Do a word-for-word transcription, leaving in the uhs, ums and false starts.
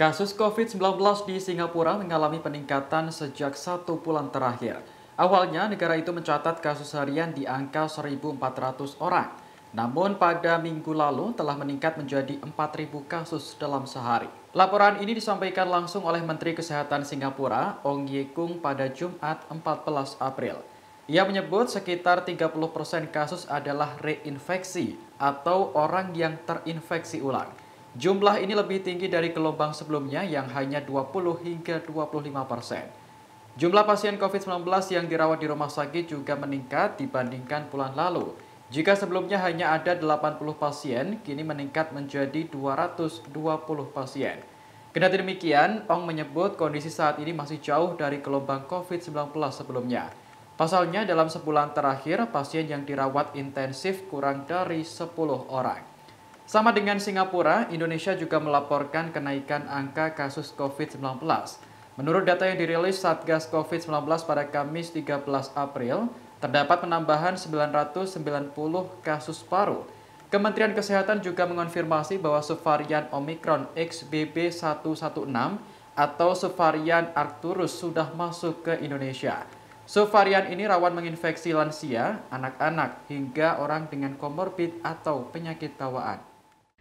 Kasus covid sembilan belas di Singapura mengalami peningkatan sejak satu bulan terakhir. Awalnya, negara itu mencatat kasus harian di angka seribu empat ratus orang. Namun, pada minggu lalu telah meningkat menjadi empat ribu kasus dalam sehari. Laporan ini disampaikan langsung oleh Menteri Kesehatan Singapura, Ong Ye Kung, pada Jumat empat belas April. Ia menyebut sekitar tiga puluh persen kasus adalah reinfeksi atau orang yang terinfeksi ulang. Jumlah ini lebih tinggi dari gelombang sebelumnya yang hanya dua puluh hingga dua puluh lima persen. Jumlah pasien covid sembilan belas yang dirawat di rumah sakit juga meningkat dibandingkan bulan lalu. Jika sebelumnya hanya ada delapan puluh pasien, kini meningkat menjadi dua ratus dua puluh pasien. Kendati demikian, Ong menyebut kondisi saat ini masih jauh dari gelombang covid sembilan belas sebelumnya. Pasalnya, dalam sebulan terakhir, pasien yang dirawat intensif kurang dari sepuluh orang. Sama dengan Singapura, Indonesia juga melaporkan kenaikan angka kasus covid sembilan belas. Menurut data yang dirilis Satgas covid sembilan belas pada Kamis tiga belas April, terdapat penambahan sembilan ratus sembilan puluh kasus baru. Kementerian Kesehatan juga mengonfirmasi bahwa subvarian Omicron X B B satu satu enam atau subvarian Arcturus sudah masuk ke Indonesia. Subvarian ini rawan menginfeksi lansia, anak-anak, hingga orang dengan komorbid atau penyakit bawaan.